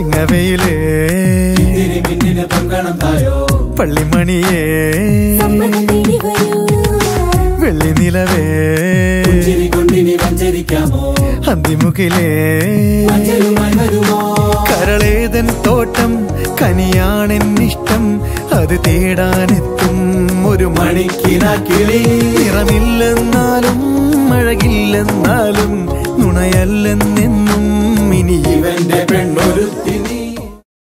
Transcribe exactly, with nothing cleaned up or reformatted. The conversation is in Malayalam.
ചിങ്ങവയിലേ പള്ളിമണിയേ വെള്ളി നിലവേ അന്തിമുകിലേ കരളേതൻ തോട്ടം കനിയാണെൻ ഇഷ്ടം അത് തേടാനെത്തും ഒരു മണിക്കിനാക്കിലേ നിറമില്ലെന്നാലും മഴകില്ലെന്നാലും നുണയല്ലെന്നെന്നും ഇനി ഇവന്റെ പെണ്ണൊരുത്തിനി